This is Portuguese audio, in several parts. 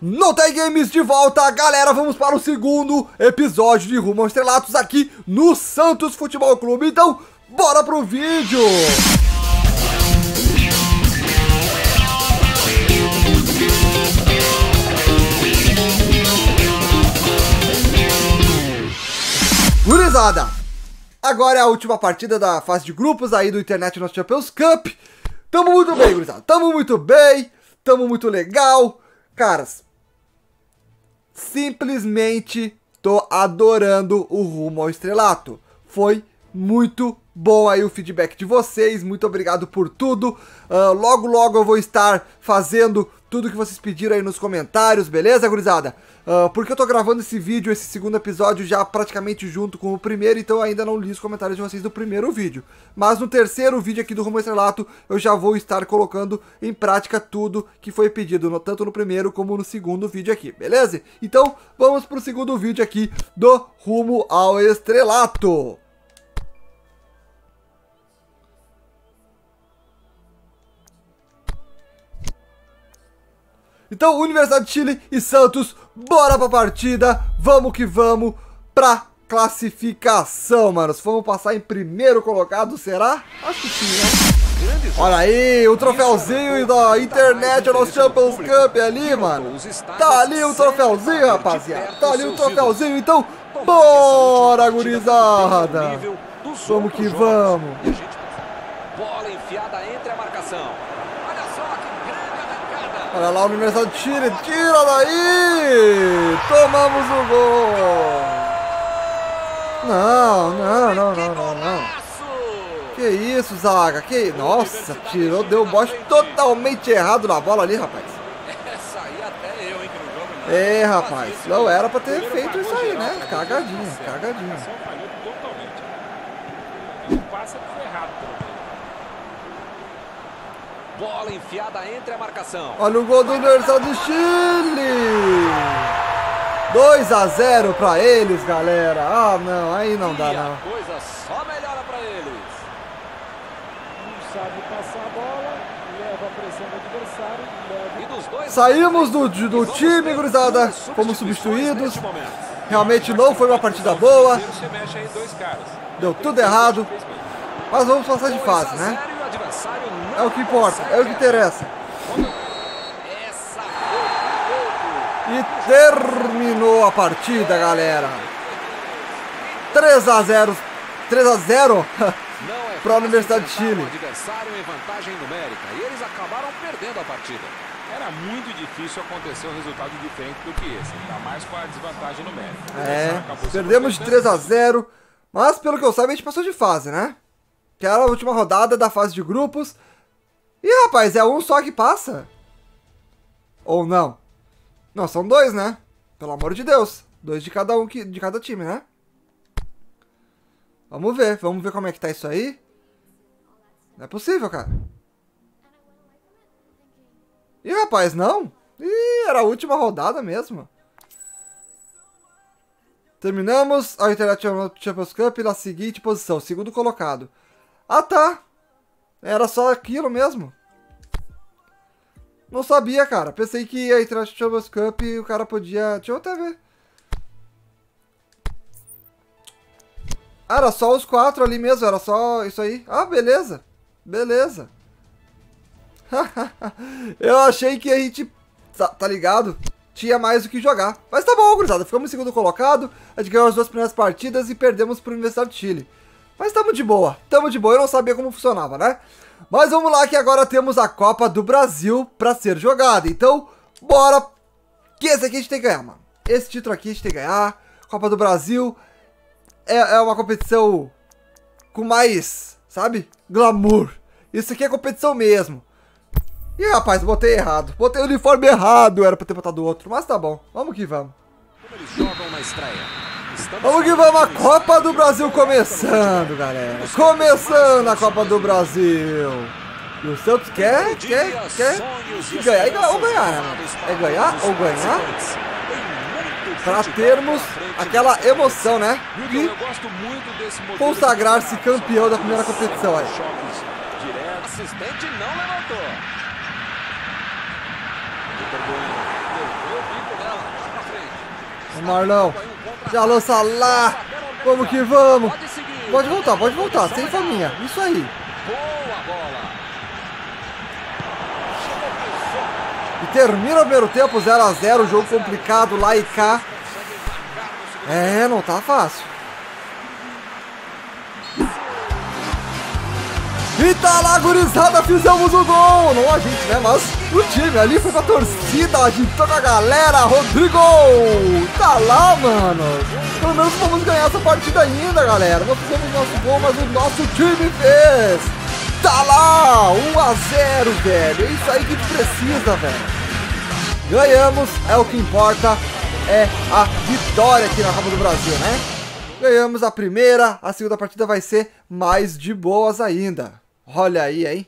NoTag Games de volta, galera, vamos para o segundo episódio de Rumo ao Estrelato aqui no Santos Futebol Clube, então bora pro vídeo! Gurizada, agora é a última partida da fase de grupos aí do International Champions Cup. Tamo muito bem, gurizada, tamo muito legal, caras. Simplesmente tô adorando o Rumo ao Estrelato. Foi muito bom aí o feedback de vocês, muito obrigado por tudo. Logo logo eu vou estar fazendo tudo que vocês pediram aí nos comentários, beleza, gurizada? Porque eu tô gravando esse vídeo, esse segundo episódio já praticamente junto com o primeiro, então eu ainda não li os comentários de vocês do primeiro vídeo. Mas no terceiro vídeo aqui do Rumo ao Estrelato, eu já vou estar colocando em prática tudo que foi pedido, tanto no primeiro como no segundo vídeo aqui, beleza? Então vamos pro segundo vídeo aqui do Rumo ao Estrelato. Então, Universidad de Chile e Santos, bora pra partida, vamos que vamos pra classificação, manos. Vamos passar em primeiro colocado, será? Acho que sim, né? Olha aí, o troféuzinho da International Champions Cup ali, mano. Tá ali o troféuzinho, rapaziada, tá ali o troféuzinho, então bora, gurizada. Vamos que vamos. Bola enfiada entre a marcação. Olha lá o Universidad de Chile, tira daí! Tomamos o gol! Não. Que isso, zaga? Que... Nossa, tirou, deu o bote totalmente errado na bola ali, rapaz. É, rapaz, não era pra ter feito isso aí, né? Cagadinha, cagadinha. Bola enfiada entre a marcação. Olha o gol do Universidad de Chile. 2-0 para eles, galera. Ah, não, aí não dá, não. Coisa só melhora para eles. Não sabe passar a bola, leva a pressão do adversário, leva... E dos dois... Saímos do time, gurizada. Fomos substituídos. Realmente não foi uma partida boa. Deu tudo errado. Mas vamos passar de fase, né? É o que importa, é o que interessa. E terminou a partida, galera. 3-0. 3-0 para a Universidad de Chile. Adversário em vantagem numérica e eles acabaram perdendo a partida. Era muito difícil acontecer um resultado diferente do que esse, ainda mais com a desvantagem numérica. É, perdemos de 3-0, mas pelo que eu saiba a gente passou de fase, né? Que era a última rodada da fase de grupos. E, rapaz, é um só que passa? Ou não? Não, são dois, né? Pelo amor de Deus. Dois de cada um, de cada time, né? Vamos ver como é que tá isso aí. Não é possível, cara. Ih, rapaz, não? Ih, era a última rodada mesmo. Terminamos a International Champions Cup na seguinte posição, segundo colocado. Ah, tá. Era só aquilo mesmo. Não sabia, cara. Pensei que a International Champions Cup o cara podia... Deixa eu até ver. Ah, era só os quatro ali mesmo. Era só isso aí. Ah, beleza. Beleza. Eu achei que a gente... Tá ligado? Tinha mais o que jogar. Mas tá bom, gurizada. Ficamos em segundo colocado. A gente ganhou as duas primeiras partidas e perdemos pro Universidad de Chile. Mas tamo de boa, tamo de boa, eu não sabia como funcionava, né? Mas vamos lá que agora temos a Copa do Brasil pra ser jogada, então bora, que esse aqui a gente tem que ganhar, mano. Esse título aqui a gente tem que ganhar. Copa do Brasil é uma competição com mais, sabe, glamour. Isso aqui é competição mesmo. Ih, rapaz, botei errado, botei o uniforme errado, era pra ter botado outro, mas tá bom, vamos que vamos. Como eles jogam na estreia. Vamos que vamos, a Copa do Brasil começando, galera. Começando a Copa do Brasil. E o Santos quer ganhar ou ganhar, né? É ganhar ou ganhar? Pra termos aquela emoção, né? E consagrar-se campeão da primeira competição, olha. Assistente não levantou. O Marlão já lança lá. Vamos que vamos. Pode voltar, sem faminha. Isso aí. E termina o primeiro tempo 0 a 0. Jogo complicado lá e cá. É, não tá fácil. E tá lá, gurizada, fizemos o gol. Não a gente, né, mas o time ali foi pra torcida, agitou com a galera. Rodrigo, tá lá, mano. Pelo menos vamos ganhar essa partida ainda, galera. Não fizemos nosso gol, mas o nosso time fez. Tá lá, 1 a 0, velho. É isso aí que a gente precisa, velho. Ganhamos, é o que importa. É a vitória aqui na Copa do Brasil, né? Ganhamos a primeira, a segunda partida vai ser mais de boas ainda. Olha aí, hein?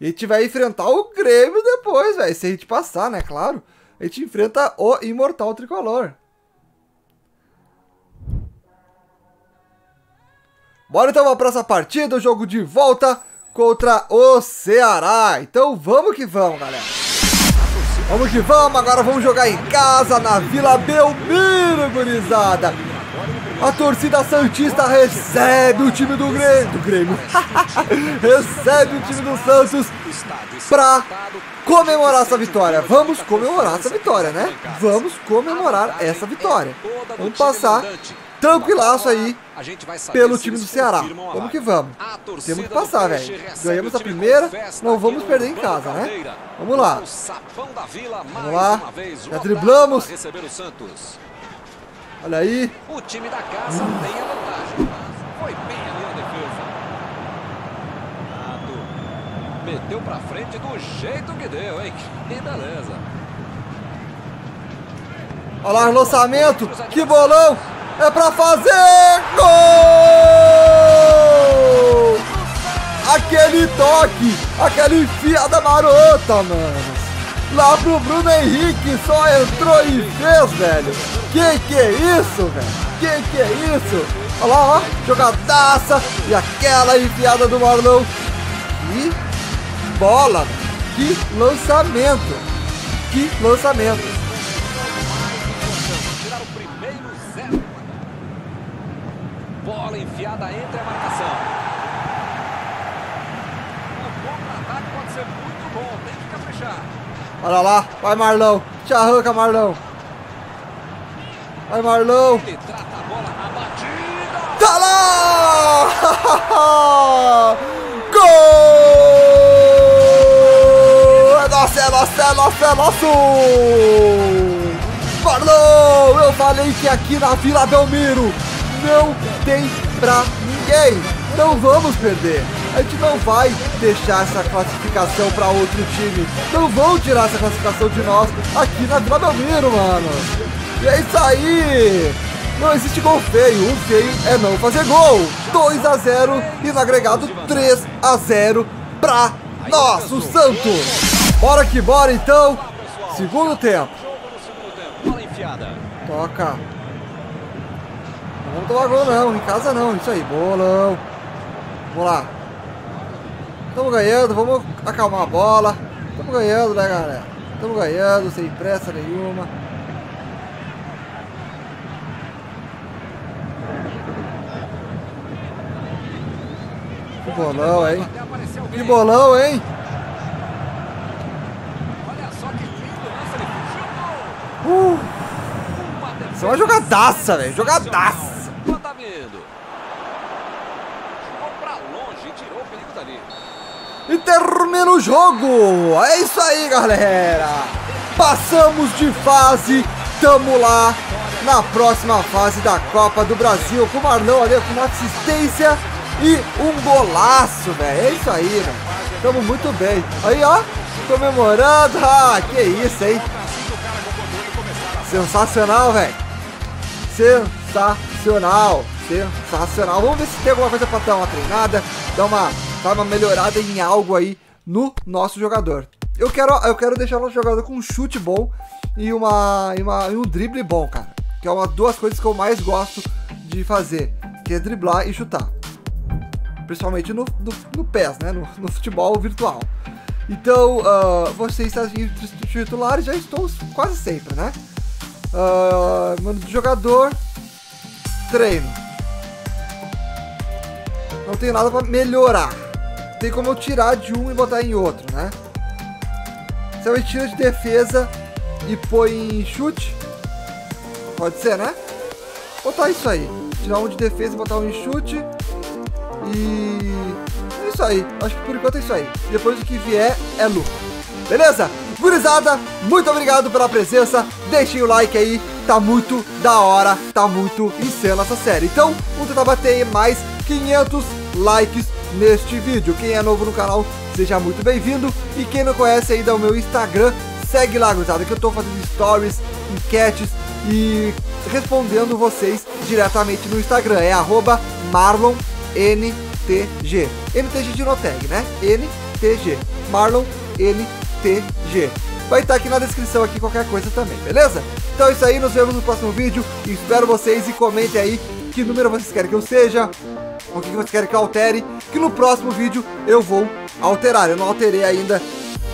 E a gente vai enfrentar o Grêmio depois, velho. Se a gente passar, né? Claro. A gente enfrenta o Imortal Tricolor. Bora então pra próxima partida. O jogo de volta contra o Ceará. Então vamos que vamos, galera. Vamos que vamos. Agora vamos jogar em casa na Vila Belmiro, gurizada. A torcida santista recebe o time do Grêmio. Recebe o time do Santos pra comemorar essa vitória. Vamos comemorar essa vitória, né? Vamos comemorar essa vitória. Vamos passar tranquilaço aí pelo time do Ceará. Vamos que vamos. Temos que passar, velho. Ganhamos a primeira, não vamos perder em casa, né? Vamos lá. Vamos lá. Já driblamos. Olha aí. O time da casa tem a vantagem. Foi bem ali na defesa. Meteu pra frente do jeito que deu, hein? Que beleza. Olha lá o lançamento. Que bolão. É pra fazer. Gol! Aquele toque. Aquele enfiada marota, mano. Lá pro Bruno Henrique, só entrou e fez, velho. Que é isso, velho? Que é isso? Olha lá, ó, jogadaça. E aquela enfiada do Marlon. Que bola, velho. Que lançamento. Que lançamento. Bola enfiada entre a marcação. O contra-ataque pode ser muito bom, tem que caprichar. Olha lá, vai Marlão, te arranca Marlão. Vai Marlão. Ele trata a bola, a batida. Tá lá! Gol! É nosso, é nosso, é nosso, é nosso! Marlão, eu falei que aqui na Vila Belmiro não tem pra ninguém. Não vamos perder. A gente não vai deixar essa classificação pra outro time. Não vão tirar essa classificação de nós aqui na Vila Belmiro, mano. E é isso aí. Não existe gol feio. O feio é não fazer gol. 2 a 0 e no agregado 3 a 0 pra nós, o Santos. Bora que bora, então. Segundo tempo. Toca. Não vamos tomar gol, não. Em casa, não. Isso aí. Bolão. Vamos lá. Estamos ganhando, vamos acalmar a bola. Estamos ganhando, né, galera? Estamos ganhando, sem pressa nenhuma. Que bolão, hein? Que bolão, hein? Olha só que lindo, né? Isso é uma jogadaça, velho. Jogadaça. Jogou pra longe e tirou o perigo dali. E termina o jogo. É isso aí, galera. Passamos de fase. Tamo lá na próxima fase da Copa do Brasil. Com o Marlão ali com uma assistência e um golaço, velho. É isso aí, velho. Tamo muito bem. Aí, ó. Comemorando. Ah, que isso, hein? Sensacional, velho. Sensacional. Sensacional. Vamos ver se tem alguma coisa pra dar uma treinada. Dar uma melhorada em algo aí no nosso jogador. Eu quero deixar o nosso jogador com um chute bom e um drible bom, cara. Que é uma duas coisas que eu mais gosto de fazer, que é driblar e chutar. Principalmente no PES, né? No futebol virtual. Então, vocês estão entre os titulares, já estou quase sempre, né? Mano do jogador, treino. Não tem nada pra melhorar. Tem como eu tirar de um e botar em outro, né? Se eu tiro de defesa e põe em chute, pode ser, né? Botar isso aí. Tirar um de defesa e botar um em chute. E... isso aí. Acho que por enquanto é isso aí. Depois o que vier é lucro. Beleza? Gurizada, muito obrigado pela presença. Deixem o like aí. Tá muito da hora. Tá muito insana essa série. Então, vamos tentar bater mais 500 likes neste vídeo. Quem é novo no canal, seja muito bem-vindo. E quem não conhece ainda o meu Instagram, segue lá, gurizada, que eu tô fazendo stories, enquetes e respondendo vocês diretamente no Instagram. É @MarlonNtG. NTG de NoTag, né? NTG. MarlonNtG. Vai estar aqui na descrição aqui qualquer coisa também, beleza? Então é isso aí, nos vemos no próximo vídeo. Espero vocês e comentem aí que número vocês querem que eu seja, o que vocês querem que eu altere, que no próximo vídeo eu vou alterar. Eu não alterei ainda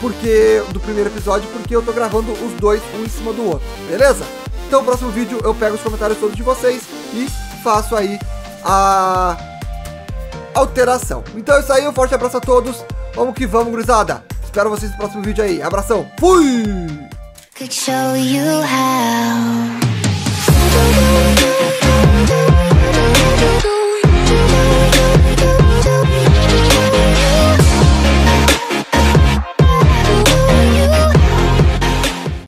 porque do primeiro episódio, porque eu tô gravando os dois um em cima do outro, beleza? Então no próximo vídeo eu pego os comentários todos de vocês e faço aí a alteração. Então é isso aí, um forte abraço a todos. Vamos que vamos, gurizada. Espero vocês no próximo vídeo aí. Abração. Fui!